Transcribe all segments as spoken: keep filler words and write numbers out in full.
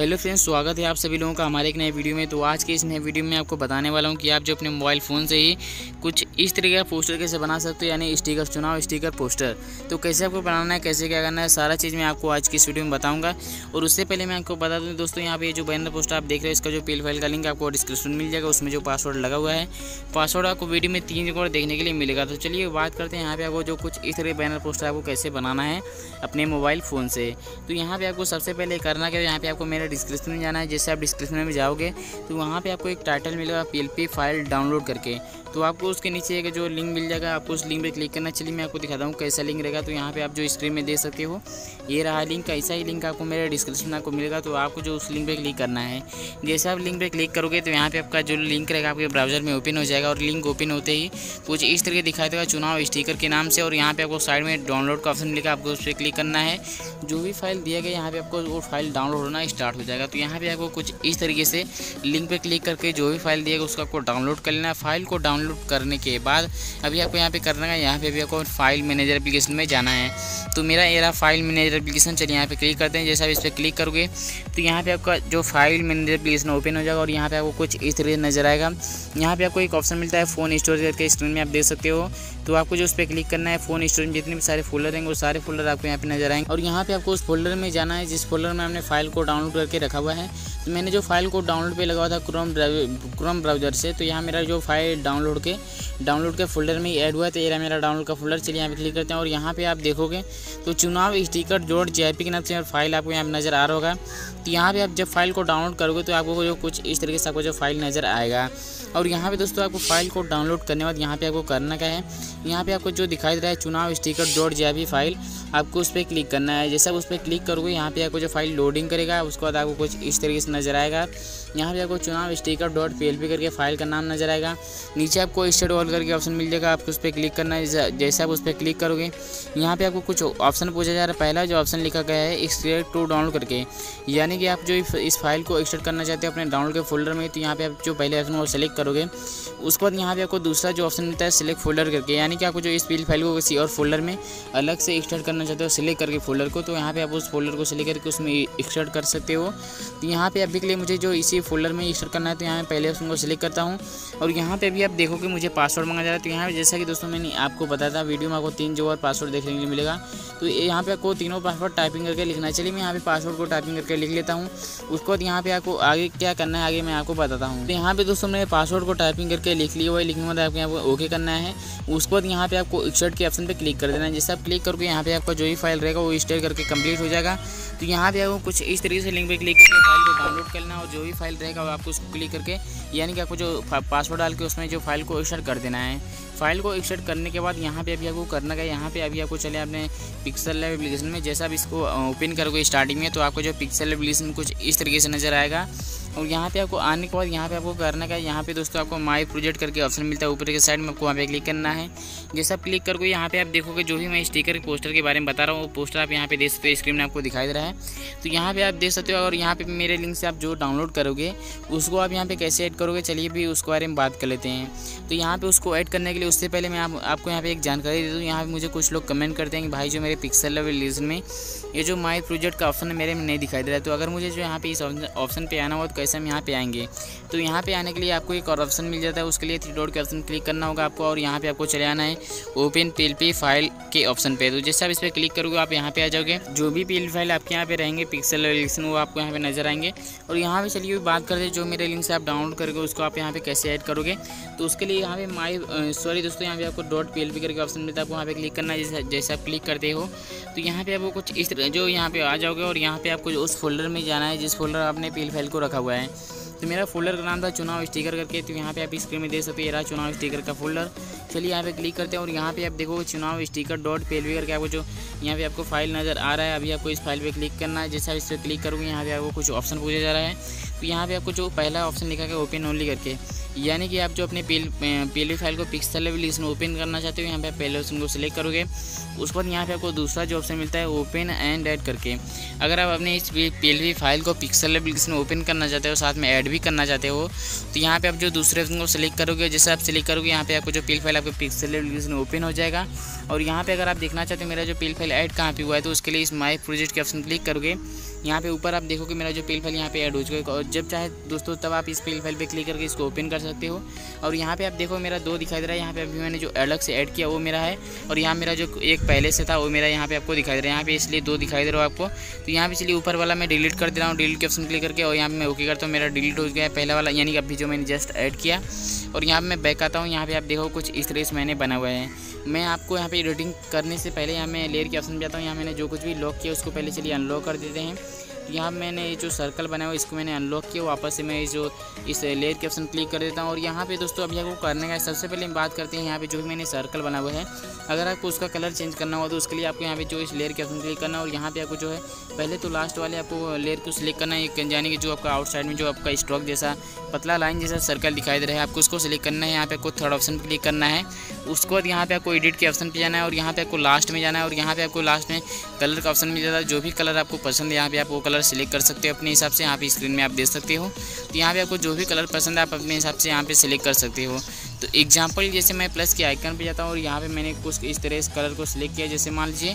Hello friends, स्वागत है आप सभी लोगों का हमारे एक नए वीडियो में। तो आज के इस नए वीडियो में आपको बताने वाला हूं कि आप जो अपने मोबाइल फ़ोन से ही कुछ इस तरीके का पोस्टर कैसे बना सकते हो, यानी स्टिकर चुनाव स्टिकर पोस्टर। तो कैसे आपको बनाना है, कैसे क्या करना है, सारा चीज़ मैं आपको आज की इस वीडियो में बताऊँगा। और उससे पहले मैं आपको बता दूँ दोस्तों, यहाँ पर जो बैनर पोस्टर आप देख रहे हो, इसका जो पी फाइल का लिंक आपको डिस्क्रिप्शन मिल जाएगा। उसमें जो पासवर्ड लगा हुआ है, पासवर्ड आपको वीडियो में तीन जगह देखने के लिए मिलेगा। तो चलिए बात करते हैं यहाँ पर आपको जो कुछ इस तरह बैनर पोस्टर आपको कैसे बनाना है अपने मोबाइल फ़ोन से। तो यहाँ पर आपको सबसे पहले करना क्या, यहाँ पर आपको मेरे डिस्क्रिप्शन में जाना है। जैसे आप डिस्क्रिप्शन में जाओगे तो वहाँ पे आपको एक टाइटल मिलेगा पीएलपी फाइल डाउनलोड करके। तो आपको उसके नीचे एक जो लिंक मिल जाएगा, आपको उस लिंक पे क्लिक करना। चलिए मैं आपको दिखाता हूँ कैसा लिंक रहेगा। तो यहाँ पे आप जो स्क्रीन में देख सकते हो, ये रहा लिंक। ऐसा ही लिंक आपको मेरे डिस्क्रिप्शन में आपको मिलेगा। तो आपको जो उस लिंक पर क्लिक करना है, जैसे आप लिंक पर क्लिक करोगे तो यहाँ पर आपका जो लिंक रहेगा आपके ब्राउजर में ओपन हो जाएगा। और लिंक ओपन होते ही कुछ इस तरीके दिखाई देगा चुनाव स्टिकर के नाम से। और यहाँ पर आपको साइड में डाउनलोड का ऑप्शन मिलेगा, आपको उस पर क्लिक करना है। जो भी फाइल दिया गया यहाँ पर आपको वो फाइल डाउनलोड होना स्टार्ट हो जाएगा। तो यहाँ पे आपको कुछ इस तरीके से लिंक पे क्लिक करके जो भी फाइल दिएगा उसको आपको डाउनलोड कर लेना है। फाइल को डाउनलोड करने के बाद अभी आपको यहाँ पे करना है, यहाँ पे भी आपको फाइल मैनेजर एप्लीकेशन में जाना है। तो मेरा ये रहा फाइल मैनेजर एप्लीकेशन। चलिए यहाँ पे क्लिक करते हैं। जैसे आप इस पर क्लिक करोगे तो यहाँ पे आपका जो फाइल मैनेजर एप्लीकेशन ओपन हो जाएगा। और यहाँ पे आपको कुछ इस तरीके नजर आएगा। यहाँ पे आपको एक ऑप्शन मिलता है फ़ोन स्टोरेज करके, स्क्रीन में आप देख सकते हो। तो आपको जो उस पर क्लिक करना है, फ़ोन स्टोरेज में जितने भी सारे फोल्डर हैं वो सारे फोल्डर आपको यहाँ पे नजर आएंगे। और यहाँ पे आपको उस फोल्डर में जाना है जिस फोल्डर में हमने फाइल को डाउनलोड करके रखा हुआ है। तो मैंने जो फाइल को डाउनलोड पे लगाया था क्रोम क्रोम ब्राउजर से, तो यहाँ मेरा जो फाइल डाउनलोड के डाउनलोड के फोल्डर में ऐड हुआ है। तो ये रहा मेरा डाउनलोड का फोल्डर। चलिए यहाँ पे क्लिक करते हैं। और यहाँ पे आप देखोगे तो चुनाव स्टिकर डॉट जेपीजी के नाम से फाइल आपको यहाँ नज़र आ रहा होगा। तो यहाँ पे आप जब फाइल को डाउनलोड करोगे तो आपको जो कुछ इस तरीके से आपको जो फाइल नज़र आएगा। और यहाँ पे दोस्तों आपको फाइल को डाउनलोड करने के बाद यहाँ पे आपको करना क्या है, यहाँ पे आपको जो दिखाई दे रहा है चुनाव स्टिकर डॉट जेपीजी फाइल, आपको उस पर क्लिक करना है। जैसे आप उस पर क्लिक करोगे यहाँ पे आपको जो फाइल लोडिंग करेगा उसके बाद आपको कुछ इस तरीके से नजर आएगा। यहाँ पे आपको चुनाव स्टिकर डॉट पीएलपी करके फाइल का नाम नजर आएगा। नीचे आपको स्टेट ऑल करके ऑप्शन मिल जाएगा, आपको उस पर क्लिक करना है। जैसे आप उस पर क्लिक करोगे यहाँ पे आपको कुछ ऑप्शन पूछा जा रहा है। पहला जो ऑप्शन लिखा गया है एक्सट्रेट टू डाउनलोड करके, यानी कि आप जो इस फाइल को एक्सट्रेट करना चाहते हो अपने डाउनलोड के फोल्डर में। तो यहाँ पे आप जो पहले ऑप्शन को सेलेक्ट करोगे, उसके बाद यहाँ पे आपको दूसरा जो ऑप्शन मिलता है सिलेक्ट फोल्डर करके, यानी कि आपको जो इस फाइल को किसी और फोल्डर में अलग से एक्सट्रेट करना चाहते हो सिलेक्ट करके फोल्डर को, तो यहाँ पे आप उस फोल्डर को सिलेक्ट करके उसमें एक्सट्रेट कर सकते हो। तो यहाँ पे अभी के लिए मुझे जो इसी फोल्डर में एक्सट्रेट करना है, तो यहाँ पे पहले उसको सिलेक्ट करता हूँ। और यहाँ पे भी आप देखो कि मुझे पासवर्ड मांगा जा रहा है। तो यहाँ पे जैसा कि दोस्तों मैंने आपको बताया था वीडियो में, आपको तीन जो और पासवर्ड देखने के लिए मिलेगा। तो यहाँ पे आपको तीनों पासवर्ड टाइपिंग करके लिखना है। चलिए मैं यहाँ पे पासवर्ड को टाइपिंग करके लिख लेता हूँ। उसके बाद यहाँ पे आपको आगे क्या करना है आगे मैं आपको बताता हूँ। तो यहाँ पे दोस्तों मैंने पासवर्ड को टाइपिंग करके लिख लिया हुआ है। लिखने बाद आपको यहाँ पर ओके करना है। उसके बाद यहाँ पे आपको एक्सट्रेट के ऑप्शन पे क्लिक कर देना है। जैसे आप क्लिक करोगे यहाँ पे आपका जो भी फाइल रहेगा वो एक्सट्रेट करके कंप्लीट हो जाएगा। तो यहाँ पे आपको कुछ इस तरीके से लिंक पे क्लिक करके फाइल को डाउनलोड करना। और जो भी फाइल रहेगा वो आपको उसको क्लिक करके, यानी कि आपको जो पासवर्ड डाल के उसमें जो फाइल को एक्सट्रेट कर देना है। फाइल को एक्सट्रेट करने के बाद यहाँ पे अभी आपको करना है, यहाँ पे अभी आपको चले अपने पिक्सेललैब एप्लीकेशन में। जैसा आप इसको ओपन करोगे स्टार्टिंग में तो आपको जो पिक्सेललैब एप्लीकेशन कुछ इस तरीके से नजर आएगा। और यहाँ पे आपको आने के बाद यहाँ पे आपको करना क्या है, यहाँ पे दोस्तों आपको माय प्रोजेक्ट करके ऑप्शन मिलता है ऊपर के साइड में, आपको वहाँ पे क्लिक करना है। जैसा आप क्लिक करोगे यहाँ पे आप देखोगे जो भी मैं स्टिकर के पोस्टर के बारे में बता रहा हूँ वो पोस्टर आप यहाँ पे देख सकते हो, स्क्रीन में आपको दिखाई दे रहा है। तो यहाँ पे आप देख सकते हो। और यहाँ पे मेरे लिंक से आप जो डाउनलोड करोगे उसको आप यहाँ पे कैसे ऐड करोगे, चलिए भी उसके बारे में बात कर लेते हैं। तो यहाँ पे उसको ऐड करने के लिए उससे पहले मैं आपको यहाँ पे एक जानकारी दे दूँ। यहाँ पे मुझे कुछ लोग कमेंट करते हैं कि भाई जो मेरे पिक्सेललैब एप्लीकेशन में ये जो माय प्रोजेक्ट का ऑप्शन है मेरे में नहीं दिखाई दे रहा है। तो अगर मुझे जो यहाँ पे इस ऑप्शन पे आना हो तो कैसे हम यहाँ पे आएंगे, तो यहाँ पे आने के लिए आपको एक और ऑप्शन मिल जाता है। उसके लिए थ्री डॉट के ऑप्शन क्लिक करना होगा आपको। और यहाँ पे आपको चले आना है ओपन पीएलपी फाइल के ऑप्शन पे। तो जैसे आप इस पर क्लिक करोगे आप यहाँ पे आ जाओगे। जो भी पीएलपी फाइल आपके यहाँ पे रहेंगे पिक्सेललैब एप्लीकेशन वो आपको यहाँ पे नजर आएंगे। और यहाँ पे चलिए बात करते हैं जो मेरे लिंक से आप डाउनलोड करोगे उसको आप यहाँ पे कैसे ऐड करोगे। तो उसके लिए यहाँ पे माई सॉरी दोस्तों यहाँ पे आपको डॉट पीएलपी करके ऑप्शन मिलता है, आपको यहाँ पे क्लिक करना है। जैसे आप क्लिक करते हो तो यहाँ पे आपको कुछ इस तरह जो यहाँ पे आ जाओगे। और यहाँ पे आपको उस फोल्डर में जाना है जिस फोल्डर आपने पीएलपी फाइल को रखा हुआ है। तो मेरा फोल्डर का नाम था चुनाव स्टिकर करके। तो यहाँ पे आप स्क्रीन में देख सकते हो ये रहा चुनाव स्टिकर का फोल्डर। चलिए यहाँ पे क्लिक करते हैं। और यहाँ पे आप देखो चुनाव स्टिकर डॉट पीएलपी करके आपको जो यहाँ पे आपको फाइल नज़र आ रहा है, अभी आपको इस फाइल पे क्लिक करना है। जैसे आप इस पर क्लिक करोगे यहाँ पे आपको कुछ ऑप्शन पूछा जा रहा है। तो यहाँ पे आपको जो पहला ऑप्शन लिखा है ओपन ओनली करके, यानी कि आप जो अपने पीएलपी फाइल को पिक्सेललैब एप्लीकेशन ओपन करना चाहते हो यहाँ पे पहले ऑप्शन को सिलेक्ट करोगे। उसके बाद यहाँ पे आपको दूसरा जो ऑप्शन मिलता है ओपन एंड ऐड करके। अगर आप अपने इस पीएलपी फाइल को पिक्सेललैब एप्लीकेशन ओपन करना चाहते हो साथ में ऐड भी करना चाहते हो तो यहाँ पे आप जो दूसरे ऑप्शन को सिलेक्ट करोगे। जैसे आप सिलेक्ट करोगे यहाँ पे आपको जो पीएलपी फाइल आपके पिक्सेललैब एप्लीकेशन ओपन हो जाएगा। और यहाँ पे अगर आप देखना चाहते हो मेरा जो पेल फाइल ऐड कहाँ पे हुआ है, तो उसके लिए इस माय प्रोजेक्ट के ऑप्शन क्लिक करोगे। यहाँ पे ऊपर आप देखोगे मेरा जो पेल फाइल यहाँ पे ऐड हो चुका है। और जब चाहे दोस्तों तब आप इस पेल फाइल पे क्लिक करके इसको ओपन कर सकते हो। और यहाँ पे आप देखो मेरा दो दिखाई दे रहा है, यहाँ पे अभी मैंने जो अलग से ऐड किया वो मेरा है, और यहाँ मेरा जो एक पहले से था वो मेरा यहाँ पे आपको दिखाई दे रहा है। यहाँ पे इसलिए दो दिखाई दे रहा हो आपको, तो यहाँ पे चलिए ऊपर वाला मैं डिलीट कर दे रहा हूँ डिलीट के ऑप्शन क्लिक करके, और यहाँ पे मैं ओके करता हूँ, मेरा डिलीट हो गया पहला वाला, यानी कि अभी जो मैंने जस्ट ऐड किया। और यहाँ पर मैं बैक आता हूँ, यहाँ पे आप देखो कुछ इस तरह से मैंने बना हुआ है। मैं आपको यहाँ पे एडिटिंग करने से पहले यहाँ मैं लेयर के ऑप्शन पे आता हूँ। यहाँ मैंने जो कुछ भी लॉक किया उसको पहले चलिए अनलॉक कर देते हैं। यहाँ मैंने जो सर्कल बना हुआ है इसको मैंने अनलॉक किया, वापस से मैं जो इस लेयर के ऑप्शन क्लिक कर देता हूँ। और यहाँ पे दोस्तों अभी आपको करने का सबसे पहले हम बात करते हैं, यहाँ पे जो भी मैंने सर्कल बना हुआ है अगर आपको उसका कलर चेंज करना हो तो उसके लिए आपको यहाँ पे जो इस लेयर के ऑप्शन क्लिक करना है। और यहाँ पे आपको जो है पहले तो लास्ट वाले आपको लेयर को सिलेक्ट करना है, यानी कि जो आपका आउटसाइड में जो आपका स्ट्रोक जैसा पतला लाइन जैसा सर्कल दिखाई दे रहा है आपको उसको सिलेक्ट करना है। यहाँ पे आपको थर्ड ऑप्शन क्लिक करना है, उसके बाद यहाँ पे आपको एडिट के ऑप्शन पे जाना है, और यहाँ पे आपको लास्ट में जाना है। और यहाँ पे आपको लास्ट में कलर का ऑप्शन मिल जाता है, जो भी कलर आपको पसंद है यहाँ पे आप वो कलर सिलेक्ट कर सकते हो अपने हिसाब से। यहाँ पे स्क्रीन में आप देख सकते हो, तो यहाँ पे आपको जो भी कलर पसंद है आप अपने हिसाब से यहाँ पे सिलेक्ट कर सकते हो। तो एग्जांपल जैसे मैं प्लस के आइकन पे जाता हूँ और यहाँ पे मैंने कुछ इस तरह से कलर को सिलेक्ट किया। जैसे मान लीजिए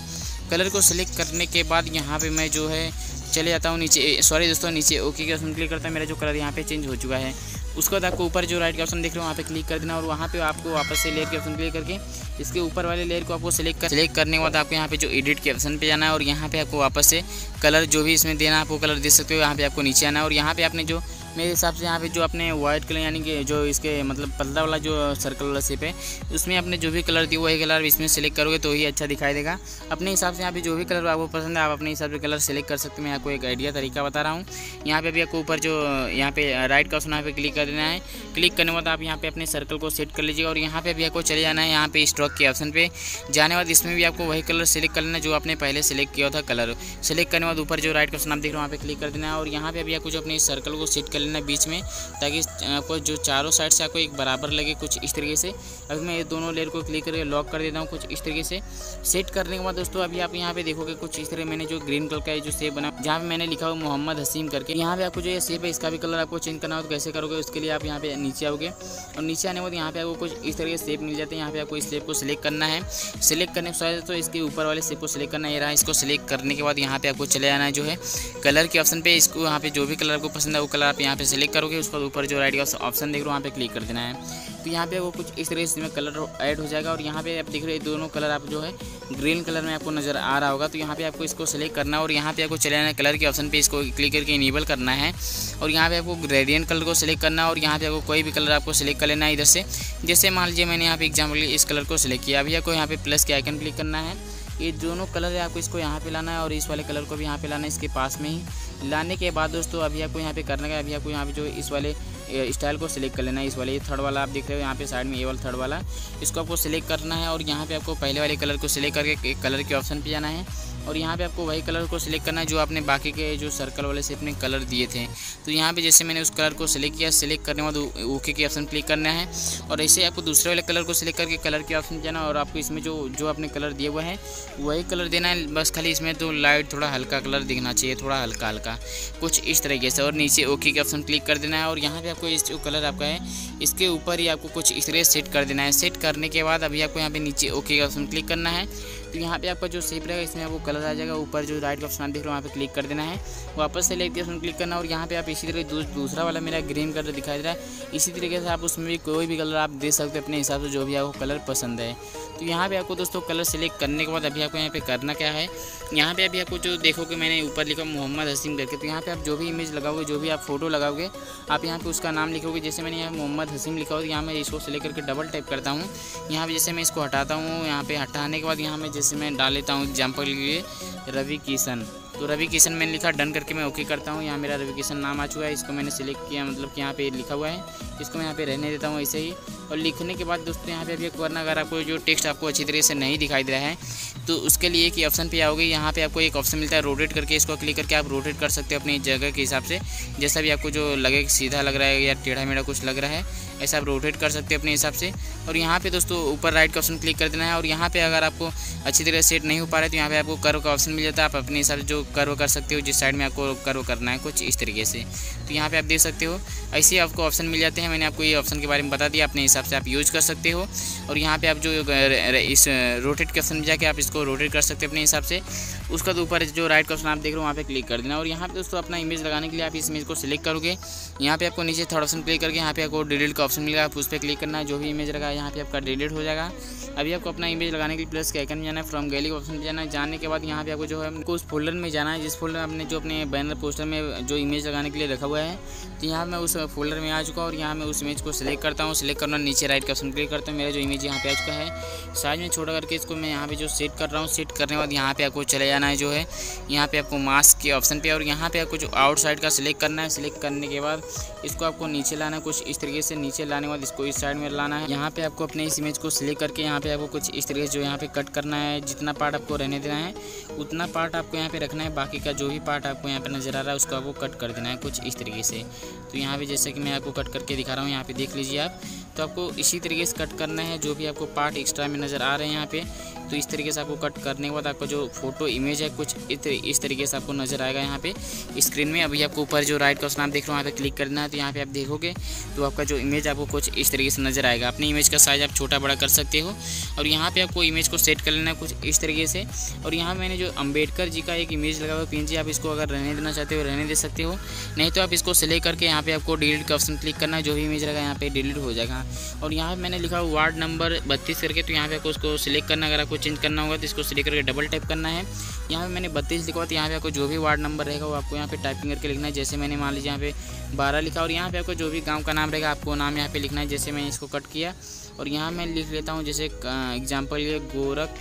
कलर को सिलेक्ट करने के बाद यहाँ पे मैं जो है चले जाता हूँ नीचे, सॉरी दोस्तों नीचे ओके के ऑप्शन क्लिक करता हूँ, मेरा जो कलर यहाँ पे चेंज हो चुका है। उसके बाद आपको ऊपर जो राइट का ऑप्शन देख रहे हो वहाँ पे क्लिक कर देना, और वहाँ पे आपको वापस से लेयर के ऑप्शन क्लिक करके इसके ऊपर वाले लेयर को आपको सिलेक्ट कर सिलेक्ट करने के बाद आपको यहाँ पे जो एडिट के ऑप्शन पे जाना है। और यहाँ पे आपको वापस से कलर जो भी इसमें देना है आपको कलर दे सकते हो। यहाँ पे आपको नीचे आना है, और यहाँ पे आपने जो मेरे हिसाब से यहाँ पे जो आपने वाइट कलर, यानी कि जो इसके मतलब पतला वाला जो सर्कल वाला शेप है उसमें आपने जो भी कलर दिया वही कलर इसमें सेलेक्ट करोगे तो ही अच्छा दिखाई देगा। अपने हिसाब से यहाँ पे जो भी कलर आपको पसंद है आप अपने हिसाब से कलर सेलेक्ट कर सकते हैं। मैं आपको एक आइडिया तरीका बता रहा हूँ। यहाँ पे भी आपको ऊपर जो यहाँ पे राइट का ऑप्शन यहाँ पे क्लिक कर देना है, क्लिक करने के बाद आप यहाँ पे अपने सर्कल को सेट कर लीजिएगा। और यहाँ पे भी आपको चले जाना है, यहाँ पे स्ट्रोक के ऑप्शन पे जाने बाद इसमें भी आपको वही कलर सेलेक्ट कर लेना जो आपने पहले सेलेक्ट किया था। कलर सेलेक्ट करने बाद ऊपर जो राइट का ऑप्शन आप देख रहे हो वहाँ पे क्लिक कर देना है, और यहाँ पे भी आपको जो अपने सर्कल को सेट लेना बीच में, ताकि आपको जो चारों साइड से आपको एक बराबर लगे कुछ इस तरीके से। अभी मैं ये दोनों लेयर को क्लिक करके लॉक कर देता हूँ कुछ इस तरीके से। सेट करने के बाद दोस्तों अभी आप यहाँ पे देखोगे कुछ इस तरह मैंने जो ग्रीन कलर का जो शेप बना जहाँ पे मैंने लिखा हुआ मोहम्मद हसीम करके, यहाँ पे आपको जो ये शेप है इसका भी कलर आपको चेंज करना हो तो कैसे करोगे, उसके लिए आप यहाँ पे नीचे आओगे। और नीचे आने के बाद यहाँ पे आपको कुछ इस तरह के शेप मिल जाते हैं, यहाँ पे आपको इस शेप को सिलेक्ट करना है। सिलेक्ट करने के साथ तो इसके ऊपर वाले शेप को सिलेक्ट करना है रहा, इसको सिलेक्ट करने के बाद यहाँ पे आपको चले जाना है जो है कलर के ऑप्शन पे। इसको यहाँ पे जो भी कलर आपको पसंद है वो कलर आप यहाँ पे सेलेक्ट करोगे, उसके बाद ऊपर जो राइट का ऑप्शन देख रहे हो वहाँ पे क्लिक कर देना है। तो यहाँ पे वो कुछ इस तरह से कलर ऐड हो जाएगा। और यहाँ पे आप देख रहे हैं दोनों कलर आप जो है ग्रीन कलर में आपको नज़र आ रहा होगा, तो यहाँ पे आपको इसको सेलेक्ट करना है। और यहाँ पे आपको चले जाना है कलर के ऑप्शन पे, इसको क्लिक करके इनेबल करना है। और यहाँ पे आपको ग्रेडियंट कलर को सिलेक्ट करना है, और यहाँ पे आपको कोई भी कलर आपको सिलेक्ट कर लेना है इधर से। जैसे मान लीजिए मैंने यहाँ पे एग्जाम्पल इस कलर को सिलेक्ट किया, अभी आपको यहाँ पे प्लस के आइकन क्लिक करना है। ये दोनों कलर है आपको इसको यहाँ पे लाना है, और इस वाले कलर को भी यहाँ पे लाना है इसके पास में ही। लाने के बाद दोस्तों अभी आपको यहाँ पे करना है, अभी आपको यहाँ पे जो इस वाले स्टाइल को सिलेक्ट कर लेना है। इस वाले थर्ड वाला आप देख रहे हो यहाँ पे साइड में ये वाला थर्ड वाला, इसको आपको सिलेक्ट करना है। और यहाँ पे आपको पहले वाले कलर को सिलेक्ट करके कलर के ऑप्शन पे जाना है, और यहाँ पे आपको वही कलर को सिलेक्ट करना है जो आपने बाकी के जो सर्कल वाले शेप में कलर दिए थे। तो यहाँ पे जैसे मैंने उस कलर को सिलेक्ट किया, सिलेक्ट करने के बाद ओके के ऑप्शन क्लिक करना है। और ऐसे आपको दूसरे वाले कलर को सिलेक्ट करके कलर के ऑप्शन जाना, और आपको इसमें जो जो आपने कलर दिया हुआ है वही कलर देना है। बस खाली इसमें तो लाइट थोड़ा हल्का कलर दिखना चाहिए, थोड़ा हल्का हल्का कुछ इस तरीके से। और नीचे ओके के ऑप्शन क्लिक कर देना है, और यहाँ पर आपको इस जो कलर आपका है इसके ऊपर ही आपको कुछ इस तरह सेट कर देना है। सेट करने के बाद अभी आपको यहाँ पर नीचे ओके का ऑप्शन क्लिक करना है, तो यहाँ पे आपका जो शेप रहेगा इसमें आपको कलर आ जाएगा। ऊपर जो राइट का ऑप्शन देख रहे हो वहाँ पे क्लिक कर देना है, वापस से लेके ऑप्शन क्लिक करना। और यहाँ पे आप इसी तरह दूस, दूसरा वाला मेरा ग्रीन कलर दिखाई दे रहा है, इसी तरीके से आप उसमें भी कोई भी कलर आप दे सकते हो अपने हिसाब से जो भी आपको कलर पसंद है। तो यहाँ पे आपको दोस्तों कलर सेलेक्ट करने के बाद अभी आपको यहाँ पे करना क्या है, यहाँ पे अभी आपको जो देखो कि मैंने ऊपर लिखा मोहम्मद हसीम करके, तो यहाँ पे आप जो भी इमेज लगाओगे जो भी आप फोटो लगाओगे आप यहाँ पे उसका नाम लिखोगे। जैसे मैंने यहाँ मोहम्मद हसीम लिखा हो तो यहाँ मैं इसको सेलेक्ट करके डबल टाइप करता हूँ। यहाँ पे जैसे मैं इसको हटाता हूँ, यहाँ पे हटाने के बाद यहाँ मैं जैसे मैं डाल लेता हूँ एग्जाम्पल के लिए रवि किशन, तो रवि किशन मैंने लिखा, डन करके मैं ओके करता हूँ। यहाँ मेरा रवि किशन नाम आ चुका है, इसको मैंने सिलेक्ट किया, मतलब कि यहाँ पे लिखा हुआ है, इसको मैं यहाँ पे रहने देता हूँ ऐसे ही। और लिखने के बाद दोस्तों यहाँ पे अभी एक वरना अगर आपको जो टेक्स्ट आपको अच्छी तरह से नहीं दिखाई दे रहा है तो उसके लिए कि ऑप्शन पे आओगे, यहाँ पे आपको एक ऑप्शन मिलता है रोटेट करके, इसको क्लिक करके आप रोटेट कर सकते हो अपनी जगह के हिसाब से। जैसा भी आपको जो लगे सीधा लग रहा है या टेढ़ा मेढ़ा कुछ लग रहा है ऐसा आप रोटेट कर सकते हैं अपने हिसाब से। और यहाँ पे दोस्तों ऊपर राइट का ऑप्शन क्लिक कर देना है। और यहाँ पे अगर आपको अच्छी तरह सेट नहीं हो पा रहा है तो यहाँ पे आपको कर्व का ऑप्शन मिल जाता है। आप अपने हिसाब से जो कर्व कर सकते हो, जिस साइड में आपको कर्व करना है कुछ इस तरीके से, तो यहाँ पर आप देख सकते हो ऐसे आपको ऑप्शन मिल जाते हैं। मैंने आपको ये ऑप्शन के बारे में बता दिया, अपने हिसाब से आप यूज़ कर सकते हो। और यहाँ पर आप जो इस रोटेट के ऑप्शन में जाके आप इसको रोटेट कर सकते हो अपने हिसाब से। उसका ऊपर जो राइट का ऑप्शन आप देख रहे हो वहाँ पर क्लिक कर देना। और यहाँ पर दोस्तों अपना इमेज लगाने के लिए आप इस इमेज को सिलेक्ट करोगे। यहाँ पे आपको नीचे थर्ड ऑप्शन क्लिक करके यहाँ पे आपको डिलीट का ऑप्शन मिलेगा, आप उस पर क्लिक करना है। जो भी इमेज लगा यहाँ पे आपका डिलीट हो जाएगा। अभी आपको अपना इमेज लगाने के लिए प्लस के आइकन में जाना है, फ्रॉम गैलरी ऑप्शन पे जाना है। जाने के बाद यहाँ पे आपको जो है हमको उस फोल्डर में जाना है जिस फोल्डर में आपने जो अपने बैनर पोस्टर में जो इमेज लगाने के लिए रखा हुआ है। तो यहाँ मैं उस फोल्डर में आ चुका हूँ और यहाँ मैं उस इमेज को सिलेक्ट करता हूँ। सिलेक्ट करना, नीचे राइट का ऑप्शन क्लिक करता हूँ। मेरा जो इमेज यहाँ पे आ चुका है, साइज में छोटा करके इसको मैं यहाँ पे जो सेट कर रहा हूँ। सेट करने के बाद यहाँ पे आपको चले जाना है जो है यहाँ पे आपको मास्क के ऑप्शन पे। और यहाँ पे आपको जो आउटसाइड का सिलेक्ट करना है। सिलेक्ट करने के बाद इसको आपको नीचे लाना है कुछ इस तरीके से। नीचे लाने के बाद इसको इस साइड में लाना है। यहाँ पे आपको अपने इस इमेज को सिलेक्ट करके यहाँ पे आपको कुछ इस तरीके से जो यहाँ पे कट करना है। जितना पार्ट आपको रहने देना है उतना पार्ट आपको यहाँ पे रखना है। बाकी का जो भी पार्ट आपको यहाँ पे नजर आ रहा है उसको आपको कट कर देना है कुछ इस तरीके से। तो यहाँ पे जैसे कि मैं आपको कट करके दिखा रहा हूँ, यहाँ पे देख लीजिए आप। तो आपको इसी तरीके से कट करना है जो भी आपको पार्ट एक्स्ट्रा में नज़र आ रहे हैं यहाँ पे। तो इस तरीके से आपको कट करने के बाद आपका जो फोटो इमेज है कुछ इस तरीके से आपको नज़र आएगा यहाँ पे स्क्रीन में। अभी आपको ऊपर जो राइट का ऑप्शन आप देख रहे हो वहाँ पे क्लिक करना है। तो यहाँ पे आप देखोगे तो आपका जो इमेज आपको कुछ इस तरीके से नज़र आएगा। अपने इमेज का साइज़ आप छोटा बड़ा कर सकते हो। और यहाँ पर आपको इमेज को सेट कर लेना है कुछ इस तरीके से। और यहाँ मैंने जो अम्बेडकर जी का एक इमेज लगा हुआ पीएनजी, आप इसको अगर रहने देना चाहते हो रहने दे सकते हो, नहीं तो आप इसको सिलेक्ट करके यहाँ पर आपको डिलीट का ऑप्शन क्लिक करना है। जो भी इमेज लगा यहाँ पर डिलीट हो जाएगा। और यहाँ पे मैंने लिखा हुआ वार्ड नंबर बत्तीस करके, तो यहाँ पे आपको उसको सिलेक्ट करना। अगर आपको चेंज करना होगा तो इसको सिलेक्ट करके डबल टाइप करना है। यहाँ पे मैंने बत्तीस लिखा हुआ, तो यहाँ पे आपको जो भी वार्ड नंबर रहेगा वो आपको यहाँ पे टाइपिंग करके लिखना है। जैसे मैंने मान लीजिए यहाँ पे बारह लिखा। और यहाँ पे आपको जो भी गाँव का नाम रहेगा आपको नाम यहाँ पे लिखना है। जैसे मैंने इसको कट किया और यहाँ मैं लिख लेता हूँ जैसे एग्जाम्पल ये गोरख,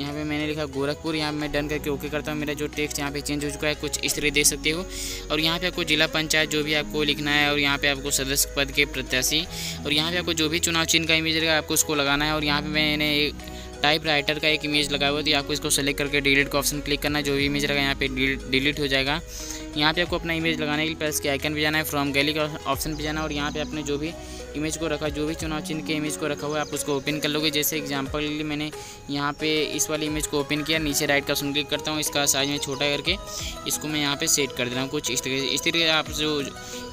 यहाँ पे मैंने लिखा गोरखपुर। यहाँ पे मैं डन करके ओके करता हूँ। मेरा जो टेक्स्ट यहाँ पे चेंज हो चुका है कुछ इस तरह देख सकते हो। और यहाँ पे आपको जिला पंचायत जो भी आपको लिखना है। और यहाँ पे आपको सदस्य पद के प्रत्याशी। और यहाँ पे आपको जो भी चुनाव चिन्ह का इमेज रहेगा आपको उसको लगाना है। और यहाँ पे मैंने टाइप राइटर का एक इमेज लगाया हुआ, तो आपको इसको सेलेक्ट करके डिलीट का ऑप्शन क्लिक करना है। जो भी इमेज रहेगा यहाँ पे डिलीट हो जाएगा। यहाँ पे आपको अपना इमेज लगाने के लिए प्लस के आइकन पे जाना है, फ्रॉम गैलरी का ऑप्शन पे जाना। और यहाँ पे आपने जो भी इमेज को रखा, जो भी चुनाव चिन्ह के इमेज को रखा हुआ है आप उसको ओपन कर लोगे। जैसे एग्जाम्पल के लिए मैंने यहाँ पे इस वाली इमेज को ओपन किया। नीचे राइट का ऑप्शन क्लिक करता हूँ, इसका साइज में छोटा करके इसको मैं यहाँ पर सेट कर दे रहा हूँ कुछ इस तरीके से। इस तरीके आप जो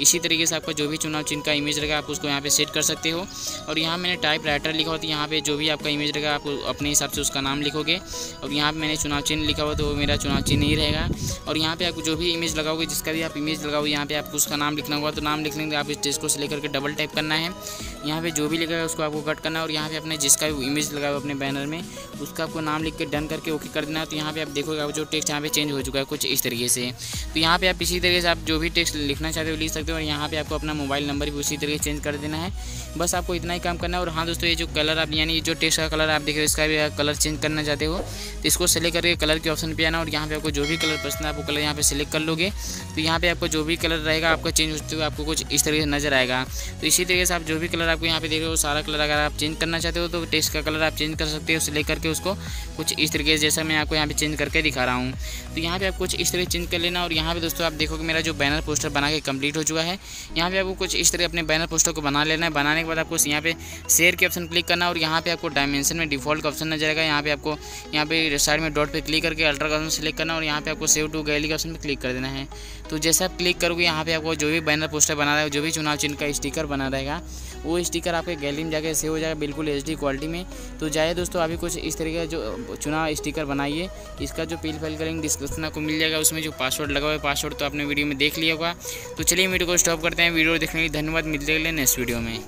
इसी तरीके से आपका जो भी चुनाव चिन्ह का इमेज रहेगा आप उसको यहाँ पर सेट कर सकते हो। और यहाँ मैंने टाइप राइटर लिखा हुआ, तो यहाँ पर जो भी आपका इमेज रहेगा आप अपने हिसाब से उसका नाम लिखोगे। और यहाँ पर मैंने चुनाव चिन्ह लिखा हुआ, तो मेरा चुनाव चिन्ह ही रहेगा। और यहाँ पर आपको जो भी इमेज लगाओगे, जिसका भी आप इमेज लगाओ, यहाँ पे आपको उसका नाम लिखना होगा। तो नाम लिखने के लिए आप इस टेक्स्ट को सिलेक्ट करके डबल टाइप करना है। यहाँ पे जो भी लिखा है उसको आपको कट करना है। और यहाँ पे अपने जिसका भी इमेज लगा हुआ अपने बैनर में उसका आपको नाम लिख के डन करके ओके कर देना है। तो यहाँ पे आप देखोगे आप जो टेक्स्ट यहाँ पे चेंज हो चुका है कुछ इस तरीके से। तो यहाँ पे आप इसी तरीके से आप जो भी टेक्स्ट लिखना चाहते हो लिख सकते हो। और यहाँ पे आपको अपना मोबाइल नंबर भी उसी तरीके से चेंज कर देना है। बस आपको इतना ही काम करना है। और हाँ दोस्तों, ये जो कलर आप यानी जो टेक्स्ट का कलर आप देख रहे हो, इसका भी कलर चेंज करना चाहते हो तो इसको सेलेक्ट करके कलर के ऑप्शन पर आना। और यहाँ पे आपको जो भी कलर पसंद है आपको कलर यहाँ पे सेलेक्ट कर लोगे। तो यहाँ पे आपको जो भी कलर रहेगा आपका चेंज होते हुए आपको कुछ इस तरीके से नजर आएगा। तो इसी तरीके से आप जो भी कलर आपको यहाँ पे देख रहे हो सारा कलर अगर आप चेंज करना चाहते हो तो टेक्स्ट का कलर आप चेंज कर सकते हो सिलेक्ट करके उसको कुछ इस तरीके से, जैसा मैं आपको यहाँ पे चेंज करके दिखा रहा हूँ। तो यहाँ पे आप कुछ इस तरह चेंज कर लेना। और यहाँ पे दोस्तों आप देखोगे मेरा जो बैनर पोस्टर बना के कंप्लीट हो चुका है। यहाँ पे आपको कुछ इस तरह अपने बैनर पोस्टर को बना लेना है। बनाने के बाद आपको यहाँ पे शेयर के ऑप्शन क्लिक करना। और यहाँ पे आपको डायमेंशन में डिफॉल्ट का ऑप्शन नजर आएगा। यहाँ पे आपको यहाँ पे साइड में डॉट पे क्लिक करके अल्ट्रा का ऑप्शन सेलेक्ट करना। और यहाँ पे आपको सेव टू गैलरी का ऑप्शन पर क्लिक कर देना है। तो जैसे आप क्लिक करोगे यहाँ पे आपको जो भी बैनर पोस्टर बना रहेगा, जो भी चुनाव चिन्ह का स्टिकर बना रहेगा वो स्टिकर आपके गैलरी में जाकर सेव हो जाएगा बिल्कुल एचडी क्वालिटी में। तो जाइए दोस्तों अभी कुछ इस तरीके का जो चुनाव स्टिकर बनाइए। इसका जो पील फाइल का लिंक डिस्क्रिप्शन आपको मिल जाएगा, उसमें जो पासवर्ड लगा हुआ है पासवर्ड तो आपने वीडियो में देख लिया होगा। तो चलिए वीडियो को स्टॉप करते हैं। वीडियो देखने के लिए धन्यवाद, मिलते हैं नेक्स्ट वीडियो में।